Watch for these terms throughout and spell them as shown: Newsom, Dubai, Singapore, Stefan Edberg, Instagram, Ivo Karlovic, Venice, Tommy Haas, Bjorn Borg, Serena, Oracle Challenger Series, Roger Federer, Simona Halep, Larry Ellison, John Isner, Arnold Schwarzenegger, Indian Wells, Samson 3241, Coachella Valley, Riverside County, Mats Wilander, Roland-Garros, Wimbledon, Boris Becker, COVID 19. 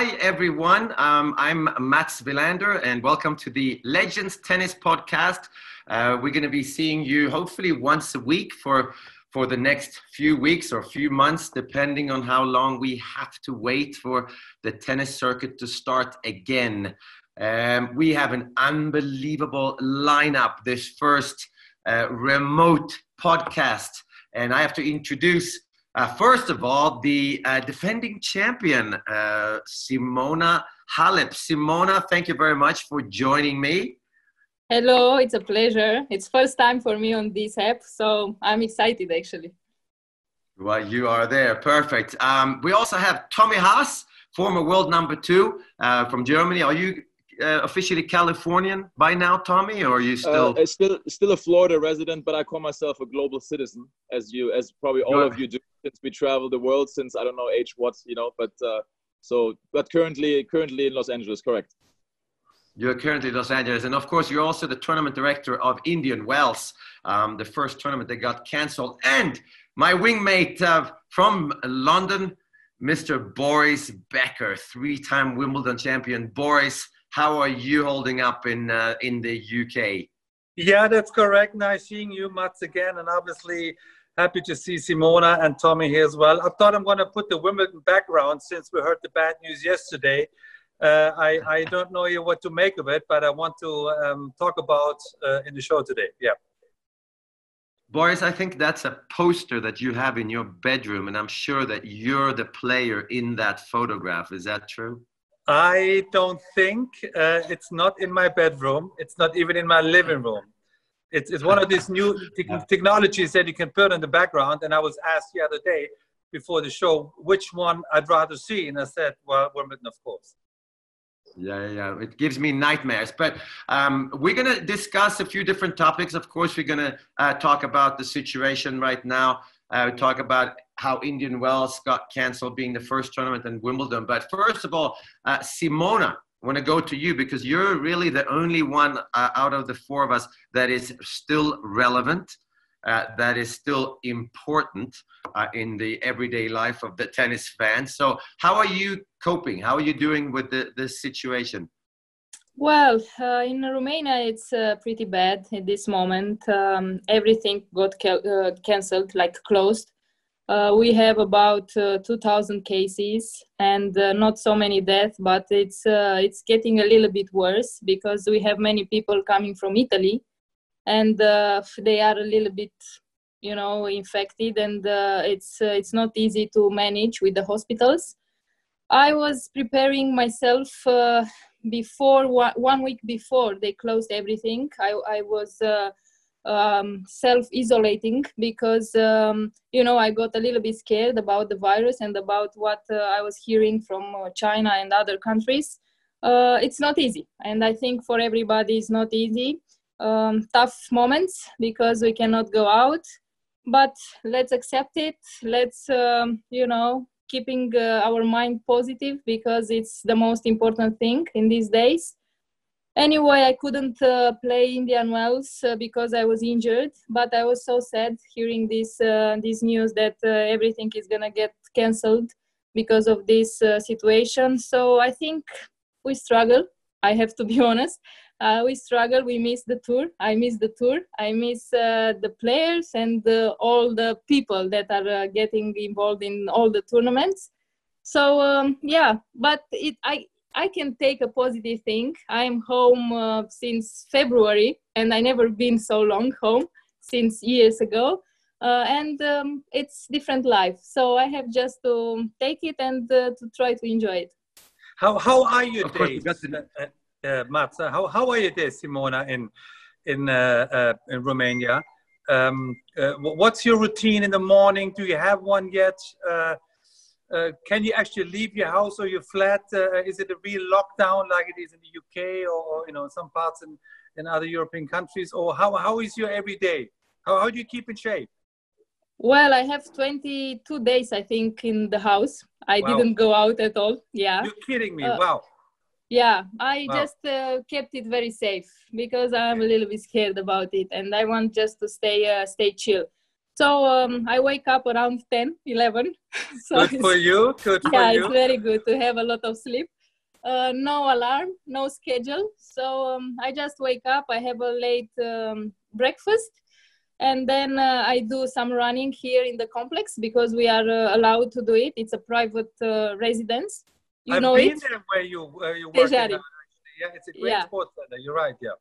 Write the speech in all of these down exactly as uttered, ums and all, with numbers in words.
Hi everyone, um, I'm Mats Wilander and welcome to the Legends Tennis Podcast. Uh, we're going to be seeing you hopefully once a week for, for the next few weeks or few months, depending on how long we have to wait for the tennis circuit to start again. Um, we have an unbelievable lineup this first uh, remote podcast, and I have to introduce Uh, first of all, the uh, defending champion, uh, Simona Halep. Simona, thank you very much for joining me. Hello, it's a pleasure. It's first time for me on this app, so I'm excited actually. Well, you are there, perfect. Um, we also have Tommy Haas, former world number two uh, from Germany. Are you uh, officially Californian by now, Tommy, or are you still? Uh, still, still a Florida resident, but I call myself a global citizen, as you, as probably all of you do. Since we travel the world, since I don't know age what, you know, but uh, so, but currently, currently in Los Angeles, correct? You're currently in Los Angeles. And of course, you're also the tournament director of Indian Wells, um, the first tournament that got canceled. And my wingmate uh, from London, Mister Boris Becker, three-time Wimbledon champion. Boris, how are you holding up in, uh, in the U K? Yeah, that's correct. Nice seeing you, Mats, again. And obviously, happy to see Simona and Tommy here as well. I thought I'm going to put the Wimbledon background since we heard the bad news yesterday. Uh, I, I don't know what to make of it, but I want to um, talk about uh, in the show today. Yeah. Boris, I think that's a poster that you have in your bedroom, and I'm sure that you're the player in that photograph. Is that true? I don't think. Uh, it's not in my bedroom. It's not even in my living room. It's, it's one of these new te technologies that you can put in the background. And I was asked the other day before the show, which one I'd rather see. And I said, well, Wimbledon, of course. Yeah, yeah, it gives me nightmares. But um, we're going to discuss a few different topics. Of course, we're going to uh, talk about the situation right now. Uh, talk about how Indian Wells got canceled being the first tournament in Wimbledon. But first of all, uh, Simona. I want to go to you because you're really the only one uh, out of the four of us that is still relevant, uh, that is still important uh, in the everyday life of the tennis fan. So how are you coping? How are you doing with the, this situation? Well, uh, in Romania, it's uh, pretty bad at this moment. Um, everything got ca uh, cancelled, like closed. Uh, we have about uh, two thousand cases and uh, not so many deaths, but it's, uh, it's getting a little bit worse because we have many people coming from Italy and uh, they are a little bit, you know, infected, and uh, it's, uh, it's not easy to manage with the hospitals. I was preparing myself uh, before, one week before they closed everything. I, I was... Uh, Um, self-isolating because, um, you know, I got a little bit scared about the virus and about what uh, I was hearing from uh, China and other countries. Uh, it's not easy. And I think for everybody it's not easy. Um, tough moments because we cannot go out, but let's accept it. Let's, um, you know, keeping uh, our mind positive because it's the most important thing in these days. Anyway, I couldn't uh, play Indian Wells uh, because I was injured, but I was so sad hearing this, uh, this news that uh, everything is going to get cancelled because of this uh, situation. So I think we struggle, I have to be honest. Uh, we struggle, we miss the tour, I miss the tour, I miss uh, the players and uh, all the people that are uh, getting involved in all the tournaments. So um, yeah, but it, I... I can take a positive thing. I'm home uh, since February, and I never been so long home since years ago. Uh, and um, it's different life. So I have just to take it and uh, to try to enjoy it. How, how are your days, uh, uh, Mats? Uh, how, how are your days, Simona, in, in, uh, uh, in Romania? Um, uh, what's your routine in the morning? Do you have one yet? Uh, Uh, can you actually leave your house or your flat? Uh, is it a real lockdown like it is in the U K or, you know, some parts in, in other European countries? Or how, how is your everyday? How, how do you keep in shape? Well, I have twenty-two days, I think, in the house. I wow. didn't go out at all. Yeah. You're kidding me. Uh, wow. Yeah. I wow. just uh, kept it very safe because I'm a little bit scared about it. And I want just to stay, uh, stay chill. So um, I wake up around ten, eleven. So good for you. Good for yeah, you. Yeah, it's very good to have a lot of sleep. Uh, no alarm, no schedule. So um, I just wake up. I have a late um, breakfast. And then uh, I do some running here in the complex because we are uh, allowed to do it. It's a private uh, residence. You I've know been it? there where you, where you work. Yeah, it's a great yeah. sport center. You're right, yeah.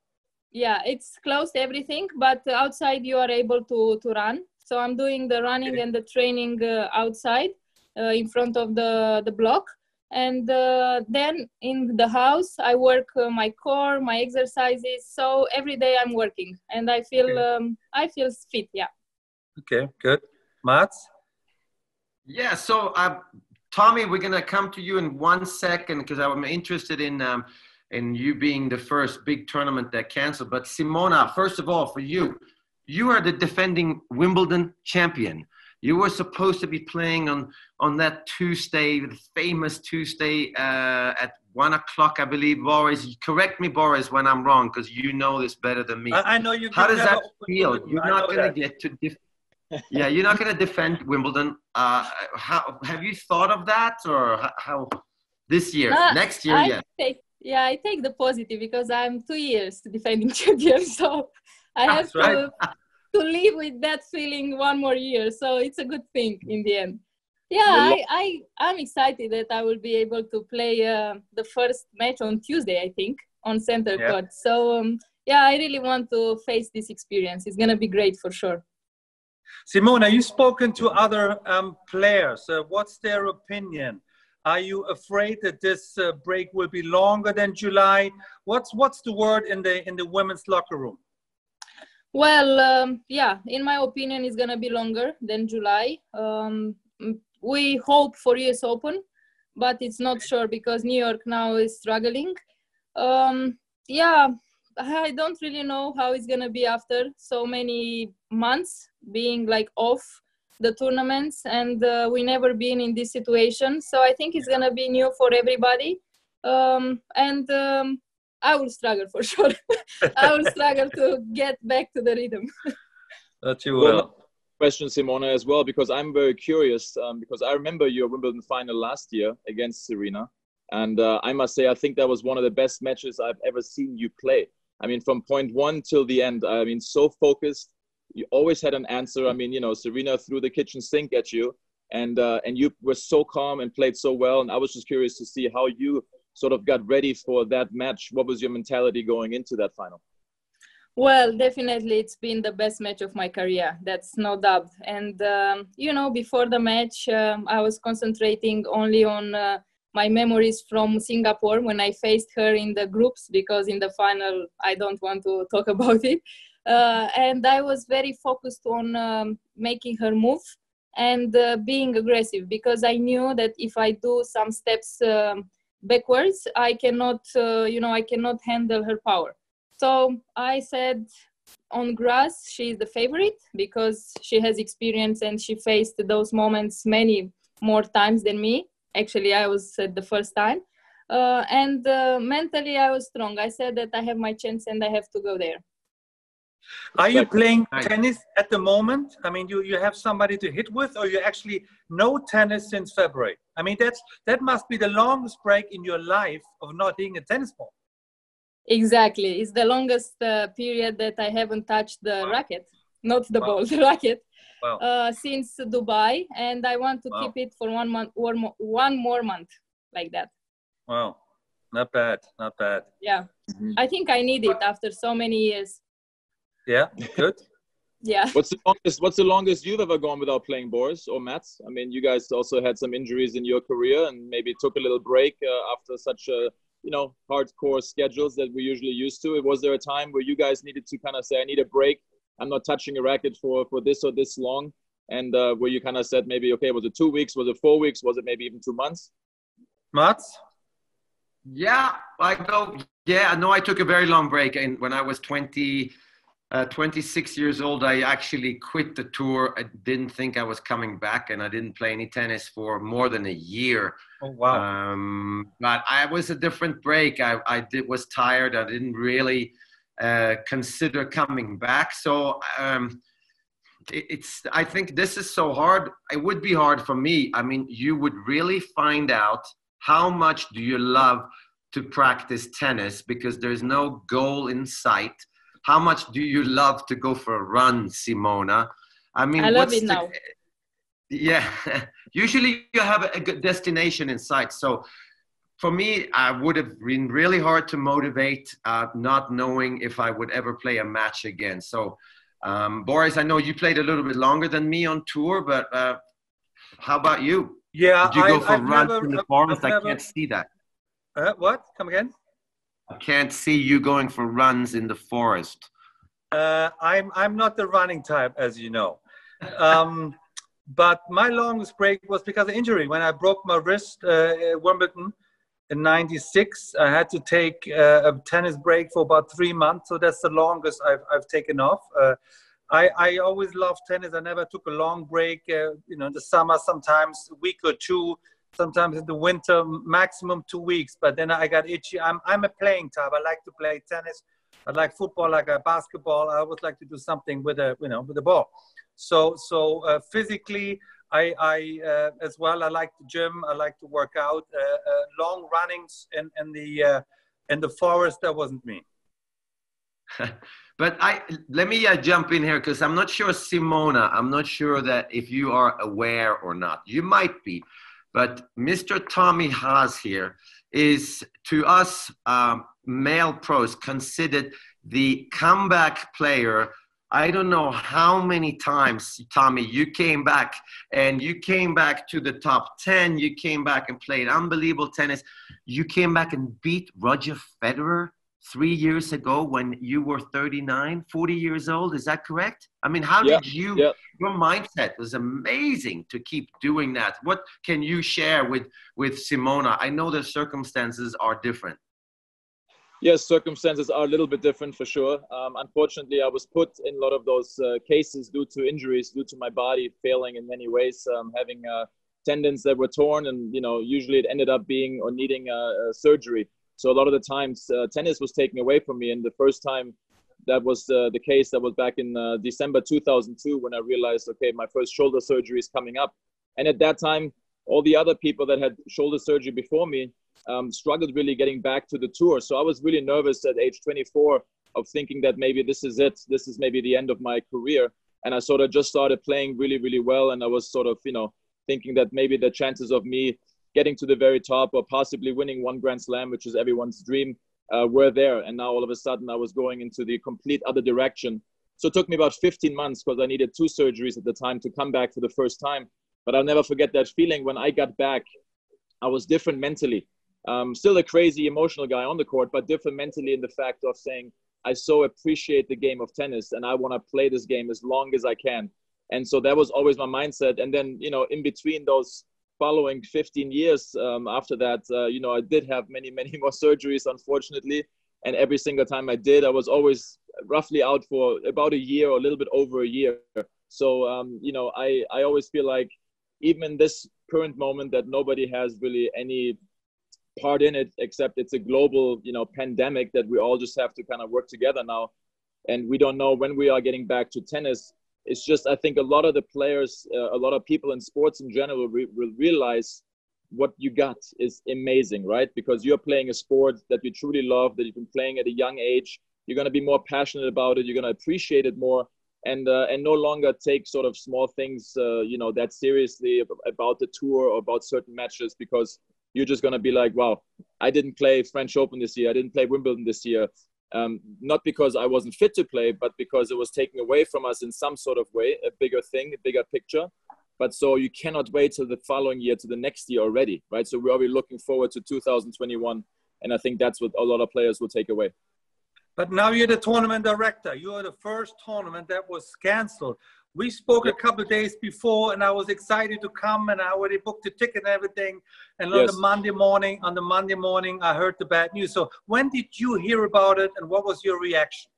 Yeah, it's closed everything, but outside you are able to, to run. So I'm doing the running okay. and the training uh, outside uh, in front of the, the block. And uh, then in the house, I work uh, my core, my exercises. So every day I'm working and I feel okay. um, I feel fit, yeah. Okay, good. Mats? Yeah, so uh, Tommy, we're going to come to you in one second because I'm interested in... Um, and you being the first big tournament that canceled. But Simona, first of all, for you, you are the defending Wimbledon champion. You were supposed to be playing on, on that Tuesday, the famous Tuesday uh, at one o'clock, I believe, Boris. Correct me, Boris, when I'm wrong, because you know this better than me. I, I know you. How does that feel? You're not going to get to defend. yeah, you're not going to defend Wimbledon. Uh, how have you thought of that, or how, how this year, uh, next year? I yeah. Yeah, I take the positive because I'm two years defending champion, so I have to, right. to live with that feeling one more year. So it's a good thing in the end. Yeah, I, I, I'm excited that I will be able to play uh, the first match on Tuesday, I think, on center yeah. court. So, um, yeah, I really want to face this experience. It's going to be great for sure. Simona, you've spoken to other um, players. Uh, what's their opinion? Are you afraid that this uh, break will be longer than July? What's what's the word in the in the women's locker room? Well, um, yeah, in my opinion, it's gonna be longer than July. Um, we hope for U S Open, but it's not sure because New York now is struggling. Um, yeah, I don't really know how it's gonna be after so many months being like off the tournaments, and uh, we never been in this situation. So I think it's gonna be new for everybody. Um, and um, I will struggle for sure. I will struggle to get back to the rhythm. That you will. Well, question, Simona, as well, because I'm very curious, um, because I remember your Wimbledon final last year against Serena. And uh, I must say, I think that was one of the best matches I've ever seen you play. I mean, from point one till the end, I mean, so focused. You always had an answer. I mean, you know, Serena threw the kitchen sink at you, and uh, and you were so calm and played so well. And I was just curious to see how you sort of got ready for that match. What was your mentality going into that final? Well, definitely, it's been the best match of my career. That's no doubt. And um, you know, before the match, um, I was concentrating only on uh, my memories from Singapore when I faced her in the groups, because in the final, I don't want to talk about it. Uh, and I was very focused on um, making her move and uh, being aggressive, because I knew that if I do some steps um, backwards, I cannot, uh, you know, I cannot handle her power. So I said on grass, she's the favorite because she has experience and she faced those moments many more times than me. Actually, I was at the first time. Uh, and uh, mentally, I was strong. I said that I have my chance and I have to go there. Are you playing tennis at the moment? I mean, you, you have somebody to hit with, or you actually no tennis since February? I mean, that's that must be the longest break in your life of not hitting a tennis ball. Exactly. It's the longest uh, period that I haven't touched the wow. racket, not the wow. ball, the racket, wow. uh, since Dubai. And I want to wow. keep it for one month, or mo one more month like that. Wow. Not bad. Not bad. Yeah. Mm-hmm. I think I need it after so many years. Yeah, good. yeah. What's the longest? What's the longest you've ever gone without playing, Boris or Mats? I mean, you guys also had some injuries in your career and maybe took a little break uh, after such a, you know, hardcore schedules that we're usually used to. Was there a time where you guys needed to kind of say, "I need a break. I'm not touching a racket for for this or this long," and uh, where you kind of said, maybe, okay, was it two weeks? Was it four weeks? Was it maybe even two months? Mats. Yeah, I go. Yeah, no, I took a very long break, and when I was twenty. Uh, twenty-six years old, I actually quit the tour. I didn't think I was coming back, and I didn't play any tennis for more than a year. Oh, wow. Um, but I was a different break. I, I did, was tired. I didn't really uh, consider coming back. So um, it's, I think this is so hard. It would be hard for me. I mean, you would really find out how much do you love to practice tennis, because there's no goal in sight. How much do you love to go for a run, Simona? I mean, I love what's it the, now. Yeah. Usually you have a good destination in sight. So for me, I would have been really hard to motivate, uh, not knowing if I would ever play a match again. So um, Boris, I know you played a little bit longer than me on tour, but uh, how about you? Yeah. Did you go I, for I've runs never, in the forest? Never, I can't see that. Uh, what? Come again? I can't see you going for runs in the forest. Uh, I'm, I'm not the running type, as you know. Um, but my longest break was because of injury. When I broke my wrist uh, at Wimbledon in ninety-six, I had to take uh, a tennis break for about three months. So that's the longest I've, I've taken off. Uh, I, I always loved tennis. I never took a long break. Uh, you know, in the summer, sometimes a week or two. Sometimes in the winter, maximum two weeks. But then I got itchy. I'm, I'm a playing type. I like to play tennis. I like football. I like basketball. I would like to do something with a, you know, with a ball. So, so uh, physically, I, I uh, as well. I like the gym. I like to work out. Uh, uh, long runnings in, in the uh, in the forest. That wasn't me. But I let me uh, jump in here, because I'm not sure, Simona. I'm not sure that if you are aware or not. You might be. But Mister Tommy Haas here is, to us um, male pros, considered the comeback player. I don't know how many times, Tommy, you came back, and you came back to the top ten. You came back and played unbelievable tennis. You came back and beat Roger Federer three years ago when you were thirty-nine, forty years old. Is that correct? I mean, how yeah, did you, yeah. your mindset was amazing to keep doing that. What can you share with, with Simona? I know the circumstances are different. Yes, circumstances are a little bit different for sure. Um, unfortunately, I was put in a lot of those uh, cases due to injuries, due to my body failing in many ways, um, having uh, tendons that were torn, and, you know, usually it ended up being or needing uh, surgery. So a lot of the times uh, tennis was taken away from me. And the first time that was uh, the case, that was back in uh, December two thousand two, when I realized, okay, my first shoulder surgery is coming up. And at that time, all the other people that had shoulder surgery before me um, struggled really getting back to the tour. So I was really nervous at age twenty-four of thinking that maybe this is it. This is maybe the end of my career. And I sort of just started playing really, really well. And I was sort of, you know, thinking that maybe the chances of me getting to the very top or possibly winning one Grand Slam, which is everyone's dream, uh, were there. And now all of a sudden I was going into the complete other direction. So it took me about fifteen months, because I needed two surgeries at the time, to come back for the first time. But I'll never forget that feeling when I got back. I was different mentally. Um, still a crazy emotional guy on the court, but different mentally in the fact of saying, I so appreciate the game of tennis and I want to play this game as long as I can. And so that was always my mindset. And then, you know, in between those following fifteen years um, after that, uh, you know, I did have many, many more surgeries, unfortunately. And every single time I did, I was always roughly out for about a year or a little bit over a year. So, um, you know, I, I always feel like even in this current moment that nobody has really any part in it, except it's a global, you know, pandemic that we all just have to kind of work together now. And we don't know when we are getting back to tennis. It's just, I think a lot of the players, uh, a lot of people in sports in general re will realize what you got is amazing, right? Because you're playing a sport that you truly love, that you've been playing at a young age. You're going to be more passionate about it. You're going to appreciate it more, and, uh, and no longer take sort of small things, uh, you know, that seriously about the tour or about certain matches, because you're just going to be like, wow, I didn't play French Open this year. I didn't play Wimbledon this year. Um, not because I wasn't fit to play, but because it was taken away from us in some sort of way, a bigger thing, a bigger picture. But so you cannot wait till the following year, to the next year already, right? So we're already looking forward to two thousand twenty-one. And I think that's what a lot of players will take away. But now you're the tournament director. You are the first tournament that was canceled. We spoke a couple of days before, and I was excited to come, and I already booked the ticket and everything. And on yes. the Monday morning, on the Monday morning, I heard the bad news. So when did you hear about it, and what was your reaction?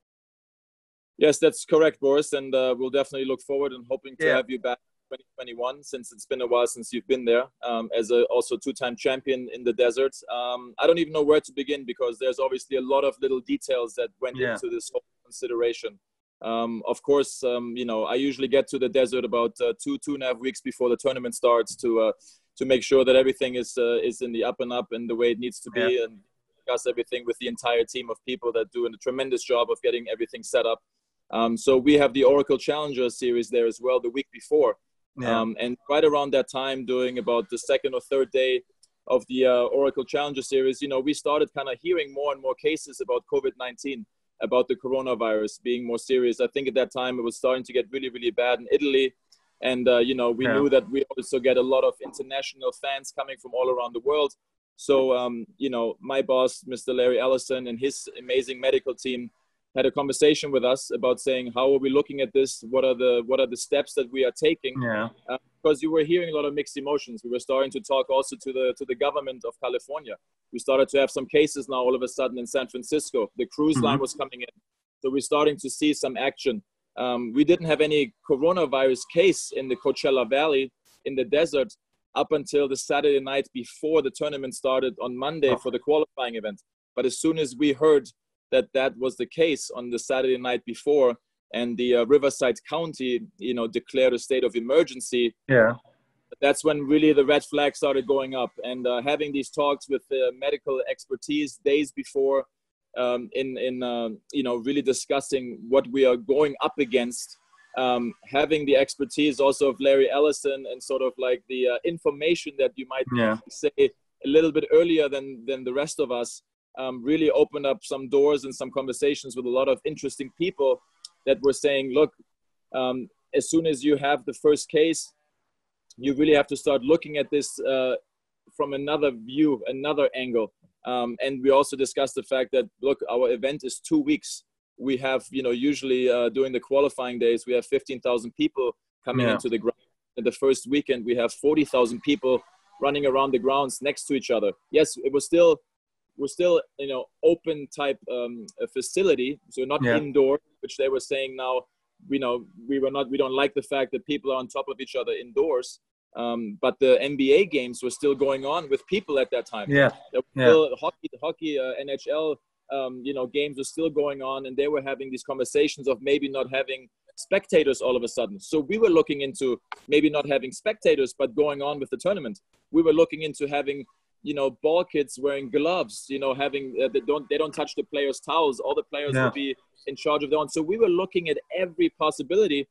Yes, that's correct, Boris. And uh, we'll definitely look forward and hoping to yeah. have you back in twenty twenty-one, since it's been a while since you've been there, um, as a also two-time champion in the desert. Um, I don't even know where to begin, because there's obviously a lot of little details that went yeah. into this whole consideration. Um, of course, um, you know, I usually get to the desert about uh, two, two and a half weeks before the tournament starts to uh, to make sure that everything is uh, is in the up and up and the way it needs to be, yeah. and discuss everything with the entire team of people that do a tremendous job of getting everything set up. Um, so we have the Oracle Challenger Series there as well the week before. Yeah. Um, and right around that time, during about the second or third day of the uh, Oracle Challenger Series, you know, we started kind of hearing more and more cases about COVID nineteen, about the coronavirus being more serious. I think at that time it was starting to get really, really bad in Italy. And, uh, you know, we yeah. knew that we also get a lot of international fans coming from all around the world. So, um, you know, my boss, Mister Larry Ellison, and his amazing medical team had a conversation with us about saying, how are we looking at this? What are the, what are the steps that we are taking? Yeah. Uh, because you were hearing a lot of mixed emotions. We were starting to talk also to the, to the government of California. We started to have some cases now all of a sudden in San Francisco. The cruise mm-hmm. line was coming in. So we're starting to see some action. Um, we didn't have any coronavirus case in the Coachella Valley in the desert up until the Saturday night before the tournament started on Monday oh. for the qualifying event. But as soon as we heard that that was the case on the Saturday night before, and the uh, Riverside County, you know, declared a state of emergency. Yeah. That's when really the red flag started going up, and uh, having these talks with the uh, medical expertise days before, um, in, in uh, you know, really discussing what we are going up against, um, having the expertise also of Larry Ellison and sort of like the uh, information that you might yeah. say a little bit earlier than, than the rest of us, um, really opened up some doors and some conversations with a lot of interesting people that were saying, look, um, as soon as you have the first case, you really have to start looking at this uh, from another view, another angle. Um, and we also discussed the fact that, look, our event is two weeks. We have, you know, usually uh, during the qualifying days, we have fifteen thousand people coming yeah. into the ground. And the first weekend, we have forty thousand people running around the grounds next to each other. Yes, it was still, we're still, you know, open type um, facility. So not yeah. indoor, which they were saying now, you know, we were not, we don't like the fact that people are on top of each other indoors. Um, but the N B A games were still going on with people at that time. Yeah, there were still yeah. hockey, hockey, uh, N H L, um, you know, games were still going on, and they were having these conversations of maybe not having spectators all of a sudden. So we were looking into maybe not having spectators, but going on with the tournament. We were looking into having, you know, ball kids wearing gloves. You know, having uh, they don't they don't touch the players' towels. All the players yeah. will be in charge of their own. So we were looking at every possibility.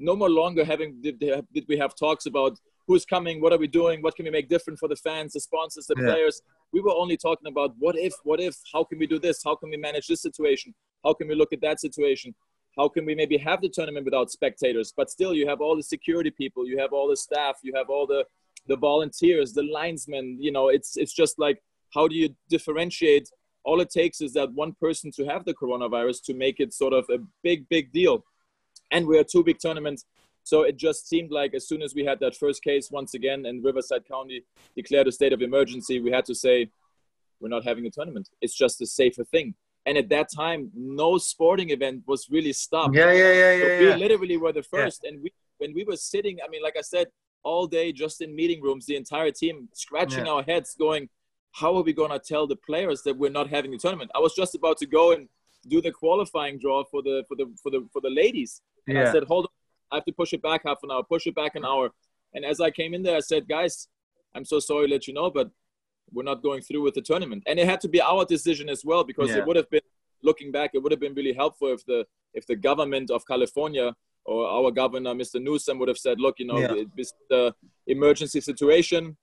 No more longer having did, they have, did we have talks about who's coming, what are we doing, what can we make different for the fans, the sponsors, the yeah. players. We were only talking about what if, what if, how can we do this, how can we manage this situation, how can we look at that situation, how can we maybe have the tournament without spectators, but still you have all the security people, you have all the staff, you have all the, the volunteers, the linesmen, you know, it's, it's just like, how do you differentiate? All it takes is that one person to have the coronavirus to make it sort of a big, big deal. And we're a two-week tournament. So it just seemed like as soon as we had that first case once again and Riverside County declared a state of emergency, we had to say, we're not having a tournament. It's just a safer thing. And at that time, no sporting event was really stopped. Yeah, yeah, yeah, so yeah. We yeah. literally were the first. Yeah. And we, when we were sitting, I mean, like I said, all day just in meeting rooms, the entire team scratching yeah. our heads going, how are we going to tell the players that we're not having a tournament? I was just about to go and do the qualifying draw for the, for the, for the, for the ladies. And yeah. I said, hold on. I have to push it back half an hour, push it back an hour. And as I came in there, I said, guys, I'm so sorry to let you know, but we're not going through with the tournament. And it had to be our decision as well, because yeah. it would have been, looking back, it would have been really helpful if the if the government of California or our governor, Mister Newsom, would have said, look, you know, yeah. this is the emergency situation.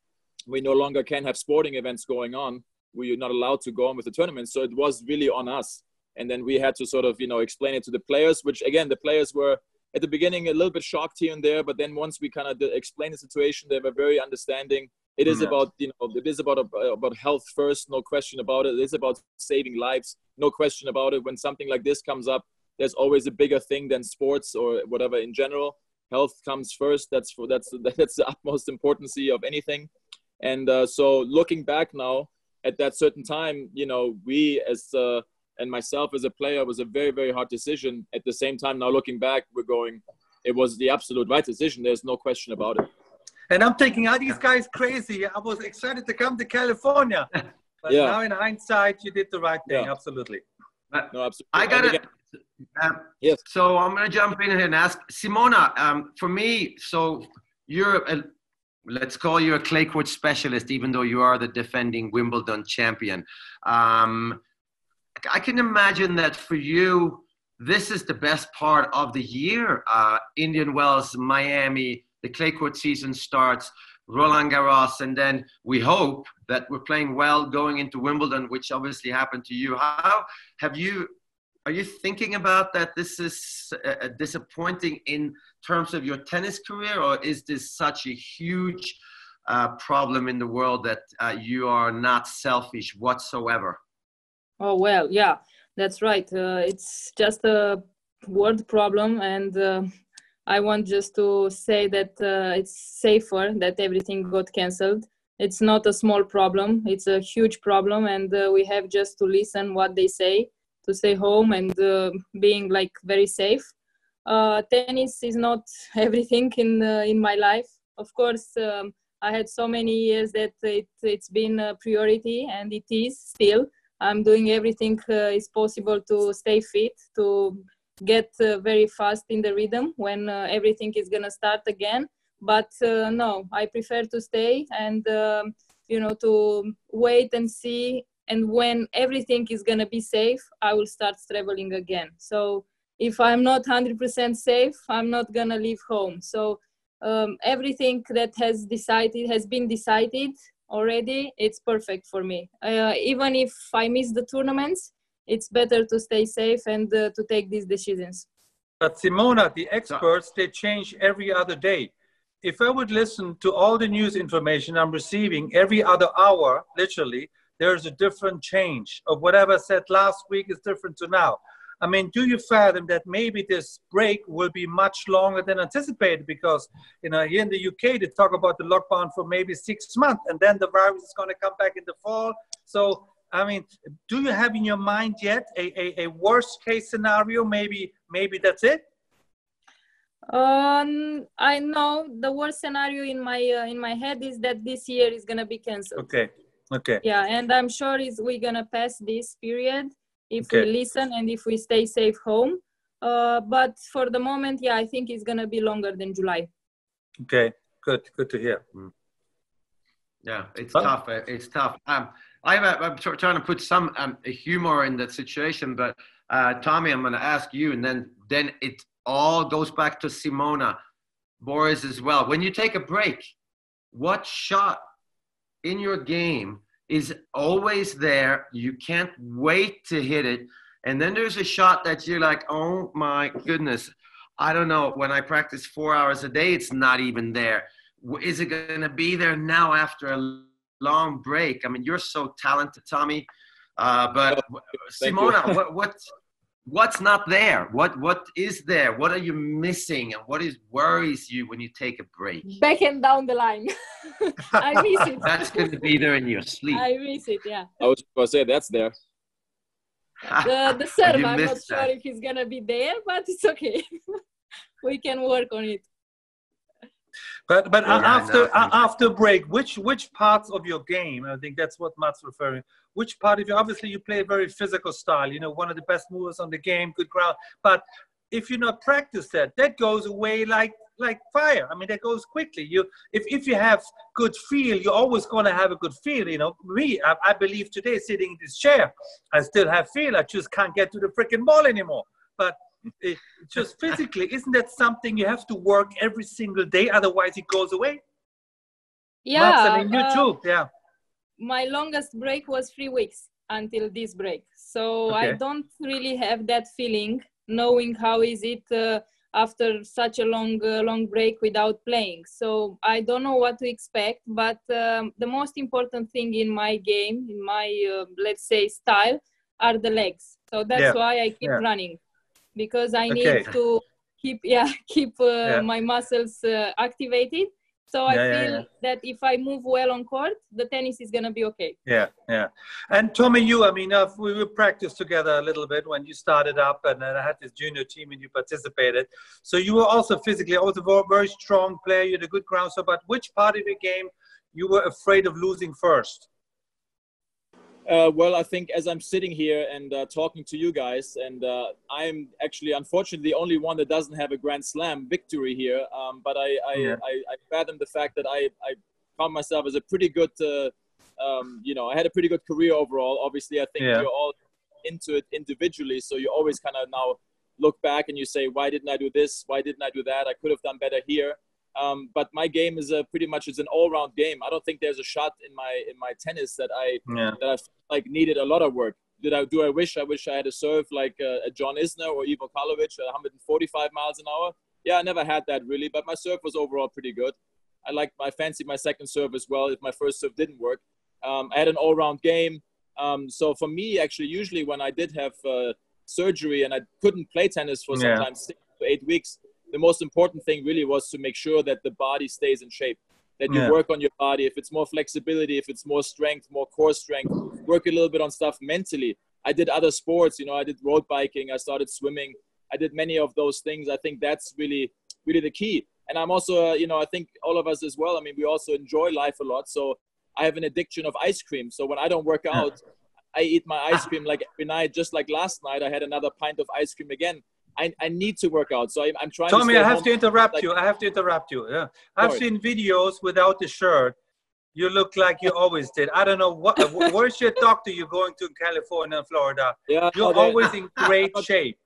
We no longer can have sporting events going on. We're not allowed to go on with the tournament. So it was really on us. And then we had to sort of, you know, explain it to the players, which, again, the players were, at the beginning, a little bit shocked here and there, but then once we kind of explained the situation, they were very understanding. It is yeah. about, you know, it is about about health first, no question about it. It is about saving lives, no question about it. When something like this comes up, there's always a bigger thing than sports or whatever in general. Health comes first. That's for, that's that's the utmost importance of anything. And uh, so, looking back now, at that certain time, you know, we as uh, and myself as a player, was a very, very hard decision. At the same time, now looking back, we're going, it was the absolute right decision. There's no question about it. And I'm thinking, are these guys crazy? I was excited to come to California. But yeah. now in hindsight, you did the right thing. Yeah. Absolutely. No, absolutely. I got to Uh, yes. So I'm going to jump in here and ask Simona, um, for me, so you're, a, let's call you a clay court specialist, even though you are the defending Wimbledon champion. Um, I can imagine that for you, this is the best part of the year. Uh, Indian Wells, Miami, the clay court season starts, Roland-Garros, and then we hope that we're playing well going into Wimbledon, which obviously happened to you. How have you... Are you thinking about that this is uh, disappointing in terms of your tennis career, or is this such a huge uh, problem in the world that uh, you are not selfish whatsoever? Oh, well, yeah, that's right. Uh, it's just a world problem, and uh, I want just to say that uh, it's safer that everything got cancelled. It's not a small problem. It's a huge problem, and uh, we have just to listen what they say. To stay home and uh, being like very safe. Uh, tennis is not everything in uh, in my life. Of course, um, I had so many years that it, it's been a priority, and it is still. I'm doing everything uh, is possible to stay fit, to get uh, very fast in the rhythm when uh, everything is gonna start again. But uh, no, I prefer to stay and um, you know, to wait and see. And when everything is going to be safe, I will start traveling again. So if I'm not one hundred percent safe, I'm not going to leave home. So um, everything that has decided, has been decided already, it's perfect for me. Uh, even if I miss the tournaments, it's better to stay safe and uh, to take these decisions. But Simona, the experts, they change every other day. If I would listen to all the news information I'm receiving every other hour, literally, there's a different change of whatever I said last week is different to now. I mean, do you fathom that maybe this break will be much longer than anticipated? Because, you know, here in the U K, they talk about the lockdown for maybe six months, and then the virus is going to come back in the fall. So, I mean, do you have in your mind yet a, a, a worst case scenario? Maybe, maybe that's it? Um, I know the worst scenario in my, uh, in my head is that this year is going to be canceled. Okay. Okay. Yeah, and I'm sure is we're gonna pass this period if okay. we listen and if we stay safe home. Uh, but for the moment, yeah, I think it's gonna be longer than July. Okay, good, good to hear. Mm. Yeah, it's huh? tough. It's tough. Um, I'm, I'm trying to put some um, humor in that situation, but uh, Tommy, I'm gonna ask you, and then then it all goes back to Simona, Boris as well. When you take a break, what shot in your game is always there? You can't wait to hit it. And then there's a shot that you're like, oh my goodness, I don't know. When I practice four hours a day, it's not even there. Is it going to be there now after a long break? I mean, you're so talented, Tommy. Uh, but oh, Simona, what, what, what's not there? What, what is there? What are you missing? And what is worries you when you take a break? Back and down the line. I miss it. That's going to be there in your sleep. I miss it, yeah. I was going to say, that's there. The, the serve, I'm not sure that. If it's going to be there, but it's okay. We can work on it. But but yeah, after no, after break, which which parts of your game? I think that's what Mats referring. Which part of you? Obviously, you play a very physical style. You know, one of the best movers on the game, good ground. But if you not practice that, that goes away like like fire. I mean, that goes quickly. You if if you have good feel, you're always going to have a good feel. You know, me, I, I believe today sitting in this chair, I still have feel. I just can't get to the freaking ball anymore. But It, just physically, isn't that something you have to work every single day? Otherwise, it goes away. Yeah, Mats, I mean, you uh, too. Yeah. My longest break was three weeks until this break, so okay. I don't really have that feeling. Knowing how is it uh, after such a long, uh, long break without playing, so I don't know what to expect. But um, the most important thing in my game, in my uh, let's say style, are the legs. So that's yeah. why I keep yeah. running. Because I need okay. to keep, yeah, keep uh, yeah. my muscles uh, activated. So I yeah, feel yeah, yeah. that if I move well on court, the tennis is going to be okay. Yeah, yeah. And Tommy, you, I mean, uh, we, we practiced together a little bit when you started up, and then I had this junior team and you participated. So you were also physically, also a very strong player. You had a good ground. So, but which part of the game you were afraid of losing first? Uh, well, I think as I'm sitting here and uh, talking to you guys, and uh, I'm actually, unfortunately, the only one that doesn't have a Grand Slam victory here. Um, but I, I, yeah. I, I fathom the fact that I, I found myself as a pretty good, uh, um, you know, I had a pretty good career overall. Obviously, I think yeah. you're all into it individually. So you always kind of now look back and you say, why didn't I do this? Why didn't I do that? I could have done better here. Um, but my game is a pretty much it's an all-round game. I don't think there's a shot in my in my tennis that I yeah. that I like needed a lot of work. Did I do I wish I wish I had a serve like uh, a John Isner or Ivo Karlovic at one forty-five miles an hour? Yeah, I never had that really. But my serve was overall pretty good. I liked I fancied my second serve as well. If my first serve didn't work, um, I had an all-round game. Um, so for me, actually, usually when I did have uh, surgery and I couldn't play tennis for yeah. sometimes six to eight weeks. The most important thing really was to make sure that the body stays in shape, that you yeah. work on your body. If it's more flexibility, if it's more strength, more core strength, work a little bit on stuff mentally. I did other sports, you know, I did road biking, I started swimming. I did many of those things. I think that's really, really the key. And I'm also, uh, you know, I think all of us as well, I mean, we also enjoy life a lot. So I have an addiction of ice cream. So when I don't work out, I eat my ice cream like every night, just like last night, I had another pint of ice cream again. I, I need to work out, so I, I'm trying. Tommy, to I have to interrupt like, you. I have to interrupt you. Yeah, I've sorry. seen videos without the shirt. You look like you always did. I don't know what. Where's your doctor? You're going to California and Florida. Yeah, you're no, always in great I'm shape.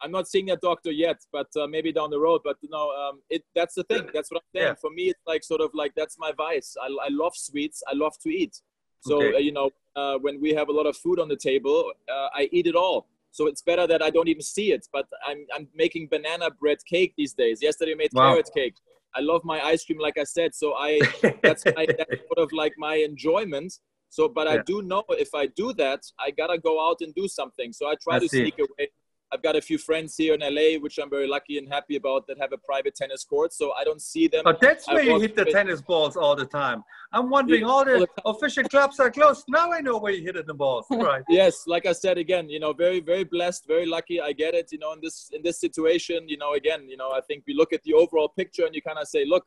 Not, I'm not seeing that doctor yet, but uh, maybe down the road. But you know, um, it that's the thing. That's what I'm saying. Yeah. For me, it's like sort of like that's my vice. I, I love sweets. I love to eat. So okay. uh, you know, uh, when we have a lot of food on the table, uh, I eat it all. So it's better that I don't even see it, but I'm, I'm making banana bread cake these days. Yesterday I made wow. carrot cake. I love my ice cream, like I said. So I, that's, my, that's sort of like my enjoyment. So, but yeah. I do know if I do that, I got to go out and do something. So I try that's to sneak it. away. I've got a few friends here in L A, which I'm very lucky and happy about, that have a private tennis court. So I don't see them. But that's where I you hit the tennis balls all the time. I'm wondering, yeah, all the, all the official clubs are closed. Now I know where you hit the balls. Right. Yes. Like I said, again, you know, very, very blessed, very lucky. I get it. You know, in this, in this situation, you know, again, you know, I think we look at the overall picture and you kind of say, look,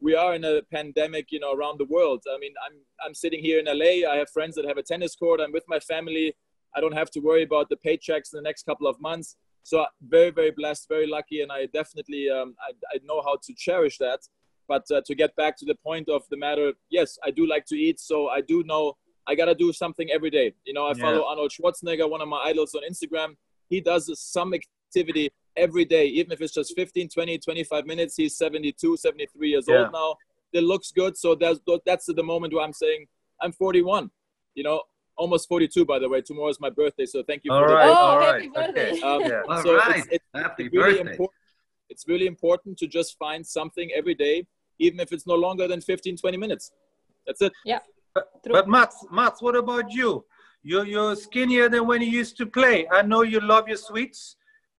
we are in a pandemic, you know, around the world. I mean, I'm, I'm sitting here in L A. I have friends that have a tennis court. I'm with my family. I don't have to worry about the paychecks in the next couple of months. So very, very blessed, very lucky. And I definitely, um, I, I know how to cherish that. But uh, to get back to the point of the matter, yes, I do like to eat. So I do know I got to do something every day. You know, I yeah. follow Arnold Schwarzenegger, one of my idols on Instagram. He does some activity every day, even if it's just fifteen, twenty, twenty-five minutes. He's seventy-two, seventy-three years yeah. old now. It looks good. So that's, that's the moment where I'm saying I'm forty-one, you know. Almost forty-two, by the way. Tomorrow is my birthday, so thank you. All for right, the all right. Okay. Um, yeah. all so right. It's, it's, Happy it's really birthday. Important. It's really important to just find something every day, even if it's no longer than fifteen, twenty minutes. That's it. Yeah. But, but Mats, Mats, what about you? You're, you're skinnier than when you used to play. I know you love your sweets.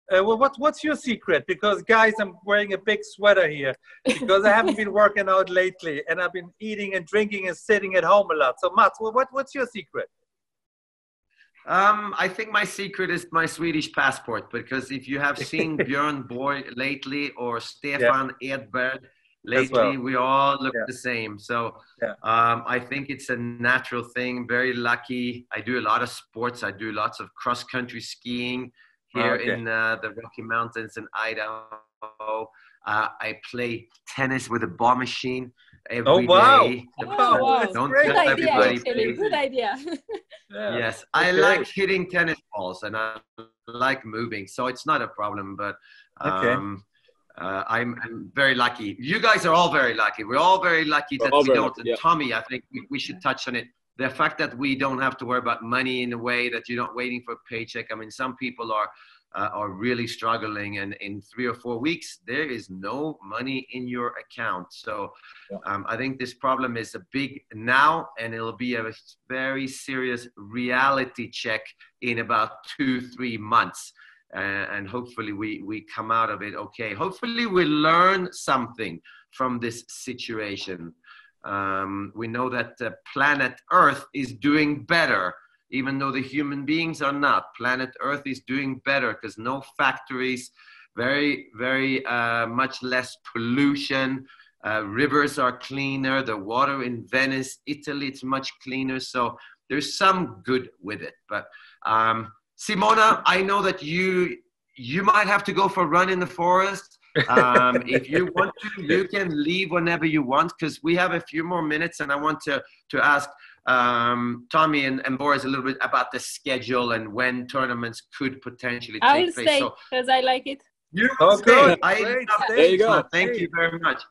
Uh, well, what, what's your secret? Because, guys, I'm wearing a big sweater here because I haven't been working out lately, and I've been eating and drinking and sitting at home a lot. So, Mats, well, what, what's your secret? Um, I think my secret is my Swedish passport, because if you have seen Bjorn Borg lately or Stefan yeah. Edberg lately, well. we all look yeah. the same. So yeah. um, I think it's a natural thing. Very lucky. I do a lot of sports. I do lots of cross-country skiing here oh, okay. in uh, the Rocky Mountains in Idaho. Uh, I play tennis with a ball machine every oh, wow. day. Oh, wow. Don't That's great idea, actually. Good idea. yeah. Yes, I okay. like hitting tennis balls and I like moving, so it's not a problem, but um, okay. uh, I'm, I'm very lucky. You guys are all very lucky. We're all very lucky that all we don't. Lucky, yeah. Tommy, I think we, we should touch on it. The fact that we don't have to worry about money in a way that you're not waiting for a paycheck. I mean, some people are... Uh, are really struggling, and in three or four weeks there is no money in your account. So yeah. um, I think this problem is a big now, and it'll be a very serious reality check in about two, three months. Uh, and hopefully we, we come out of it okay. Hopefully we learn something from this situation. Um, we know that uh, planet Earth is doing better. Even though the human beings are not. Planet Earth is doing better because no factories, very, very uh, much less pollution. Uh, rivers are cleaner. The water in Venice, Italy, it's much cleaner. So there's some good with it. But um, Simona, I know that you you might have to go for a run in the forest. um, if you want to, you can leave whenever you want, because we have a few more minutes, and I want to to ask um, Tommy and, and Boris a little bit about the schedule and when tournaments could potentially take place. I'll stay because so, I like it. You okay? Stay. I, there you go. Thank hey. you very much.